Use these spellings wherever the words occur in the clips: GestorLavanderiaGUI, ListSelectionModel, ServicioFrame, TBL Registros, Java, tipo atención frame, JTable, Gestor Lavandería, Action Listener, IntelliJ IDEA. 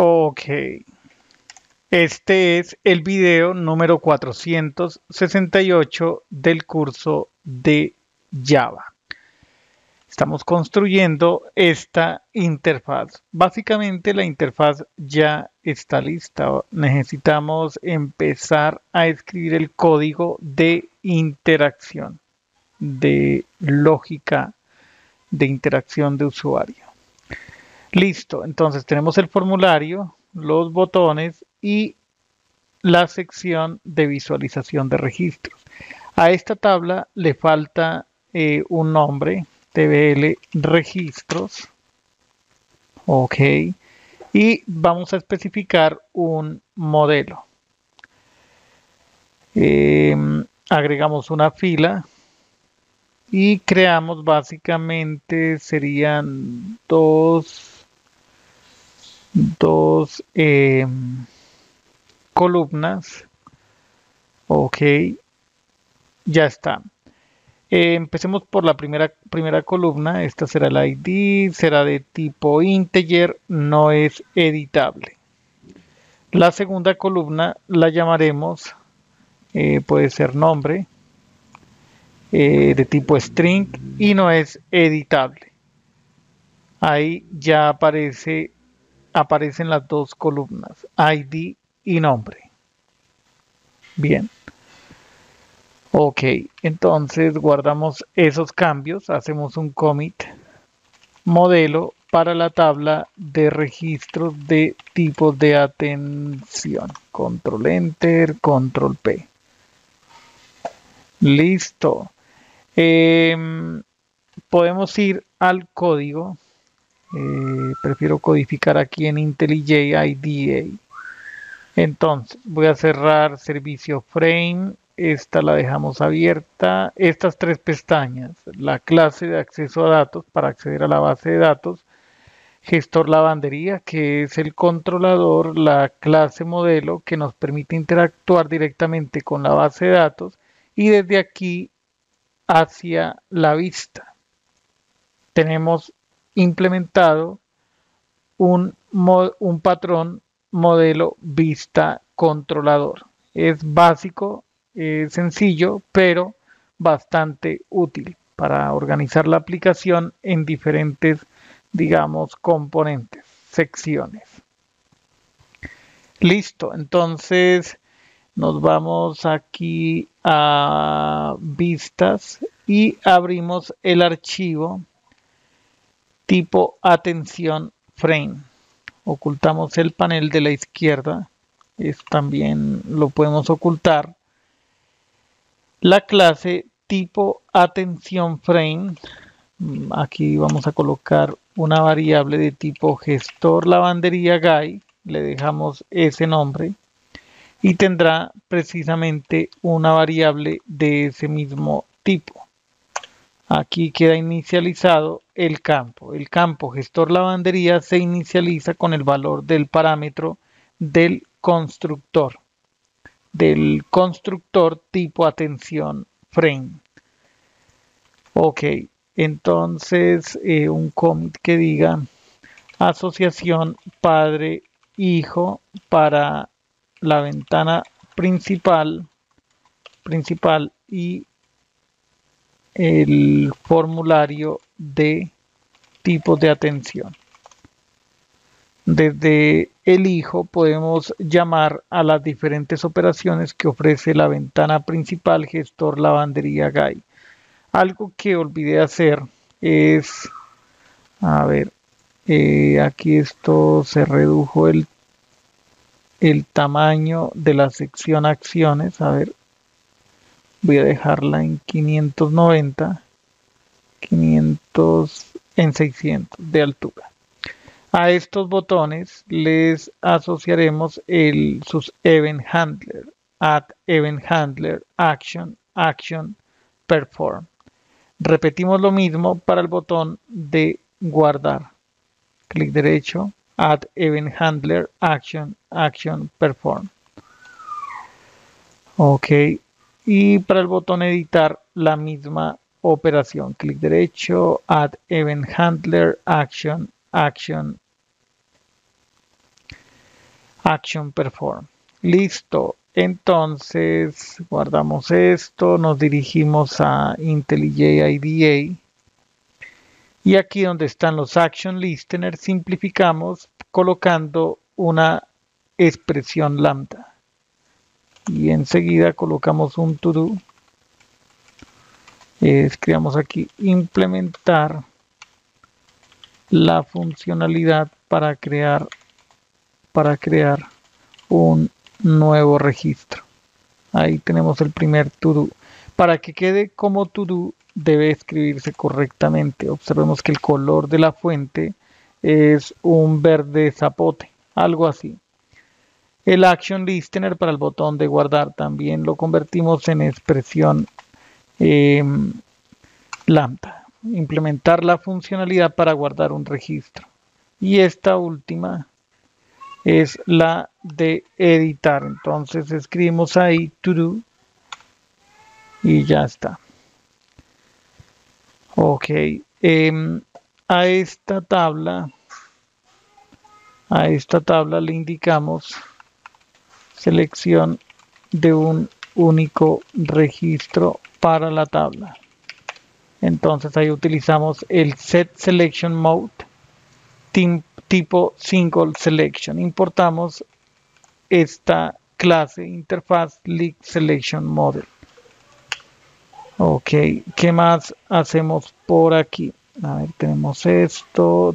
Ok, este es el video número 468 del curso de Java. Estamos construyendo esta interfaz. Básicamente la interfaz ya está lista. Necesitamos empezar a escribir el código de interacción, de lógica de interacción de usuario. Listo. Entonces tenemos el formulario, los botones y la sección de visualización de registros. A esta tabla le falta un nombre. TBL Registros, ok, y vamos a especificar un modelo. Agregamos una fila y creamos básicamente serían dos columnas, ok, ya está. Empecemos por la primera columna. Esta será el ID, será de tipo integer, no es editable. La segunda columna la llamaremos, puede ser nombre, de tipo string y no es editable. Ahí ya aparecen las dos columnas, ID y nombre. Bien. Ok, entonces guardamos esos cambios, hacemos un commit modelo para la tabla de registros de tipos de atención. Control Enter, Control P. Listo. Podemos ir al código. Prefiero codificar aquí en IntelliJ IDEA. Entonces voy a cerrar ServicioFrame. Esta la dejamos abierta. Estas tres pestañas, la clase de acceso a datos para acceder a la base de datos, Gestor Lavandería, que es el controlador, la clase modelo que nos permite interactuar directamente con la base de datos y desde aquí hacia la vista. Tenemos implementado un patrón modelo vista controlador. Es básico. Sencillo, pero bastante útil para organizar la aplicación en diferentes, digamos, componentes, secciones. Listo, entonces nos vamos aquí a vistas y abrimos el archivo tipo atención frame. Ocultamos el panel de la izquierda, también lo podemos ocultar. La clase tipo atención frame, aquí vamos a colocar una variable de tipo GestorLavanderiaGUI, le dejamos ese nombre y tendrá precisamente una variable de ese mismo tipo. Aquí queda inicializado el campo. El campo GestorLavandería se inicializa con el valor del parámetro del constructor. Del constructor tipo atención frame. Ok, entonces un commit que diga asociación padre-hijo para la ventana principal y el formulario de tipos de atención. Desde el hijo podemos llamar a las diferentes operaciones que ofrece la ventana principal Gestor Lavandería GUI. Algo que olvidé hacer es, aquí esto se redujo el tamaño de la sección acciones. Voy a dejarla en 590, en 600 de altura. A estos botones les asociaremos sus event handler, add event handler, action, action, perform. Repetimos lo mismo para el botón de guardar. Clic derecho, add event handler, action, action, perform. Ok, y para el botón editar la misma operación. Clic derecho, add event handler, action, action. Action Perform. Listo. Entonces guardamos esto, nos dirigimos a IntelliJ IDEA y aquí donde están los Action Listener simplificamos colocando una expresión lambda y enseguida colocamos un to do. Escribamos aquí implementar la funcionalidad para crear un nuevo registro. Ahí tenemos el primer to do. Para que quede como to do debe escribirse correctamente. Observemos que el color de la fuente es un verde zapote, algo así. El action listener para el botón de guardar también lo convertimos en expresión lambda. Implementar la funcionalidad para guardar un registro. Y esta última es la de editar. Entonces escribimos ahí to do y ya está. Ok, a esta tabla le indicamos selección de un único registro para la tabla. Entonces ahí utilizamos el set selection mode tipo single selection. Importamos esta clase interfaz ListSelectionModel. Ok, ¿qué más hacemos por aquí? A ver, tenemos esto,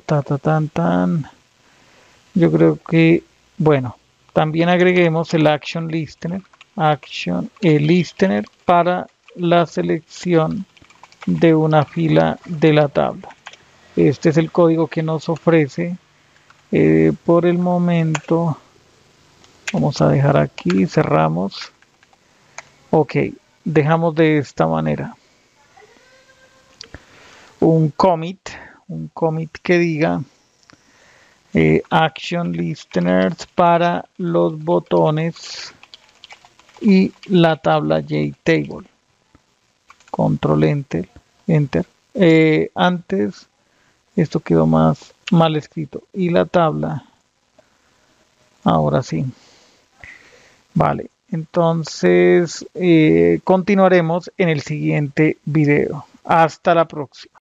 Yo creo que, bueno, también agreguemos el Action Listener, el listener para la selección de una fila de la tabla. Este es el código que nos ofrece. Por el momento vamos a dejar aquí, cerramos. Ok, dejamos de esta manera un commit que diga action listeners para los botones y la tabla JTable. Control enter. Antes esto quedó más mal escrito y la tabla ahora sí. Vale, entonces continuaremos en el siguiente video. Hasta la próxima.